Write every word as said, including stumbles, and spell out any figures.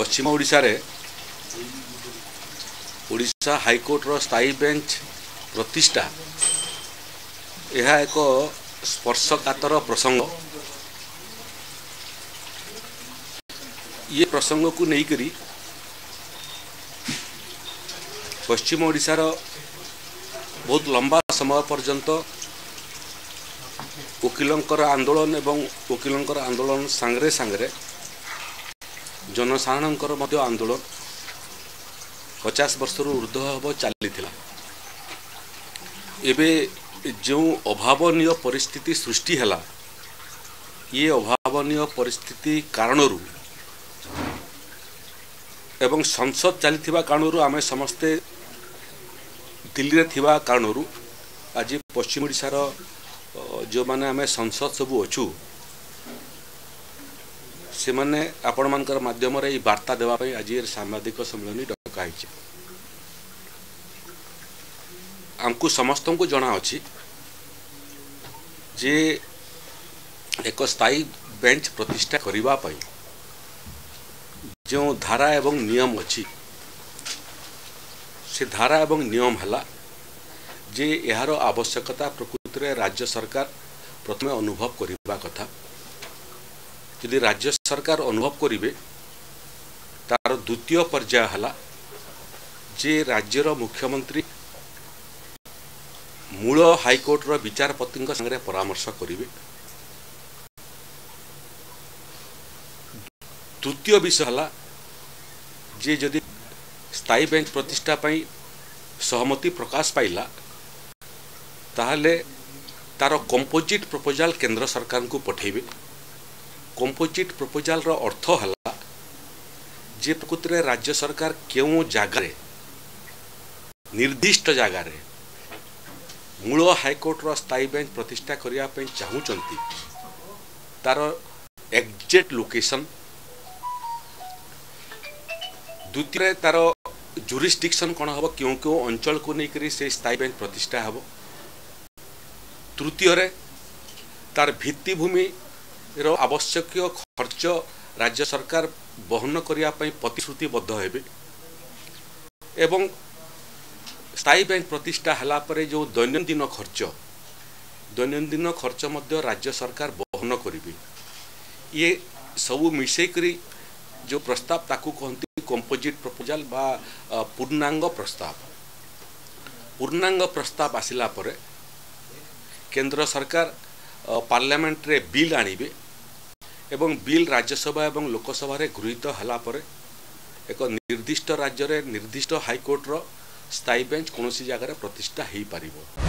पश्चिम ओडिशा रे ओडिशा हाईकोर्ट रो स्थायी बेंच प्रतिष्ठा यह एक स्पर्शकातर प्रसंग। ये प्रसंग को नहीं करी पश्चिम ओडिशार बहुत लंबा समय पर्यंत वकिलंकर आंदोलन एवं वकिलंकर आंदोलन सांगरे सांगरे जनसाधारणंकर मध्य आंदोलन पचास वर्ष ऊर्ध हम चली एबे जो अभावनीय परिस्थिति सृष्टि हला, ये अभावनीय परिस्थिति कारण एवं संसद चली कारण आम समस्ते दिल्ली थिबा कारण आज पश्चिम ओडिशार जो माने आमे संसद सबू अच्छू से माने आपण मानकर माध्यम रे वार्ता देवाई आज सांबादिक सम्मेलन डकाई आमको समस्त को जना अछि जे एक स्थायी बेंच प्रतिष्ठा करिबा पई जो धारा एवं नियम अछि से धारा एवं नियम हला जे यार आवश्यकता प्रकृति रे राज्य सरकार प्रथम अनुभव करबा कथा। यदि राज्य सरकार अनुभव करिवे तार द्वितीय पर्याय हला जे राज्यर मुख्यमंत्री मूल हाईकोर्ट रो विचारपति संगे परामर्श करिवे। तृतीय विषय हला जे यदि स्थायी बेंच प्रतिष्ठा पाई सहमति प्रकाश पाइला ताहले तार कंपोजिट प्रपोजाल केंद्र सरकार को पठेबे। कंपोजिट प्रपोजाल रो अर्थ हला जे प्रकृति रे राज्य सरकार केउ जागा रे निर्दिष्ट जागा रे मूल हाईकोर्ट रो स्थायी बेंच प्रतिष्ठा करिया पे चाहू चंती तार एग्जैक्ट लोकेशन द्वितीय तार जुरिस्डिक्शन कौन हम क्यों क्यों अंचल को नहीं करी से स्थायी बेंच प्रतिष्ठा हम। तृतीय तार भित्तिभूमि रो आवश्यक खर्च राज्य सरकार बहन करने प्रतिश्रुतिबद्ध हेबे एवं स्थायी बेंच प्रतिष्ठा हला परे जो दैनंदिन खर्च दैनंदिन खर्च मध्य राज्य सरकार बहन करिवे। ये सबू मिसे करी जो प्रस्ताव ताकू कहते कंपोजिट प्रपोजाल बा पूर्णांग प्रस्ताव। पूर्णांग प्रस्ताव आसिला परे केंद्र सरकार पार्लियामेंट रे बिल आनिबे एवं बिल राज्यसभा एवं लोकसभा रे गृहीत हला परे एक निर्दिष्ट राज्य रे निर्दिष्ट हाईकोर्ट रो स्थायी बेंच कोनोसी जगह रे प्रतिष्ठा हेई पारिबो।